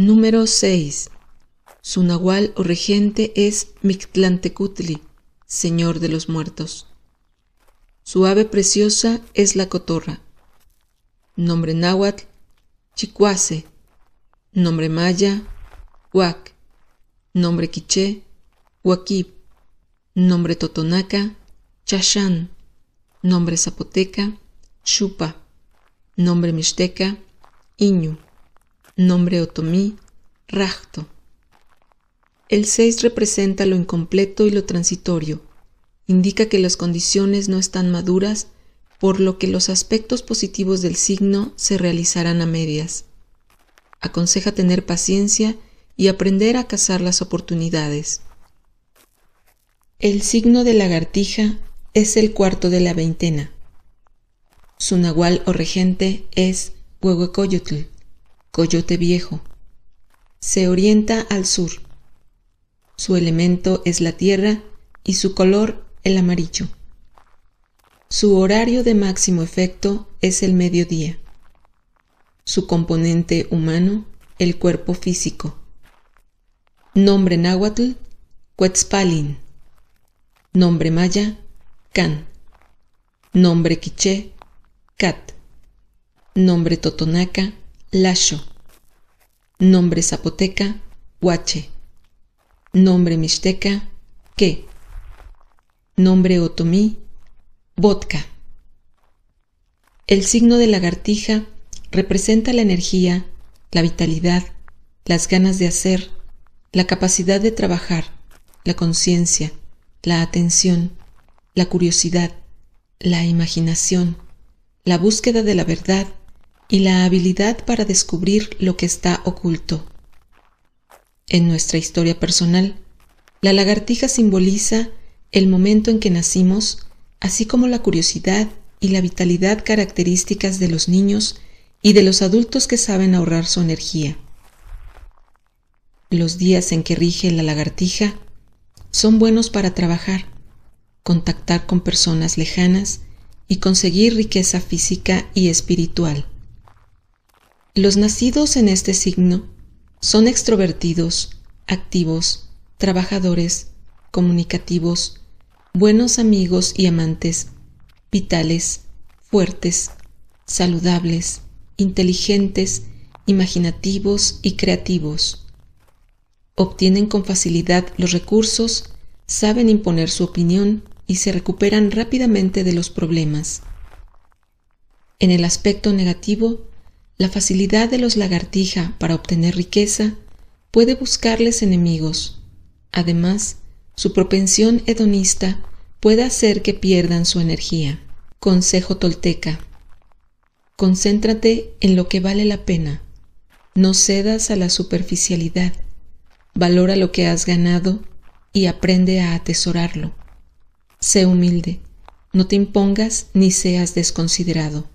Número 6. Su nahual o regente es Mictlantecutli, señor de los muertos. Su ave preciosa es la cotorra. Nombre náhuatl, Chikuase. Nombre maya, Huac. Nombre quiché, Huaquib. Nombre totonaca, Chachán. Nombre zapoteca, Chupa. Nombre mixteca, Iñu. Nombre otomí, Rajto. El 6 representa lo incompleto y lo transitorio. Indica que las condiciones no están maduras, por lo que los aspectos positivos del signo se realizarán a medias. Aconseja tener paciencia y aprender a cazar las oportunidades. El signo de lagartija es el cuarto de la veintena. Su nahual o regente es Huehuecoyotl, coyote viejo. Se orienta al sur. Su elemento es la tierra y su color el amarillo. Su horario de máximo efecto es el mediodía. Su componente humano, el cuerpo físico. Nombre náhuatl, Kuetspalin. Nombre maya, Can. Nombre quiché, Cat. Nombre totonaca, Lacho. Nombre zapoteca, Huache. Nombre mixteca, Que. Nombre otomí, Vodka. El signo de lagartija representa la energía, la vitalidad, las ganas de hacer, la capacidad de trabajar, la conciencia, la atención, la curiosidad, la imaginación, la búsqueda de la verdad y la habilidad para descubrir lo que está oculto. En nuestra historia personal, la lagartija simboliza el momento en que nacimos, así como la curiosidad y la vitalidad características de los niños y de los adultos que saben ahorrar su energía. Los días en que rige la lagartija son buenos para trabajar, contactar con personas lejanas y conseguir riqueza física y espiritual. Los nacidos en este signo son extrovertidos, activos, trabajadores, comunicativos, buenos amigos y amantes, vitales, fuertes, saludables, inteligentes, imaginativos y creativos. Obtienen con facilidad los recursos, saben imponer su opinión y se recuperan rápidamente de los problemas. En el aspecto negativo, la facilidad de los lagartija para obtener riqueza puede buscarles enemigos. Además, su propensión hedonista puede hacer que pierdan su energía. Consejo tolteca. Concéntrate en lo que vale la pena. No cedas a la superficialidad. Valora lo que has ganado y aprende a atesorarlo. Sé humilde. No te impongas ni seas desconsiderado.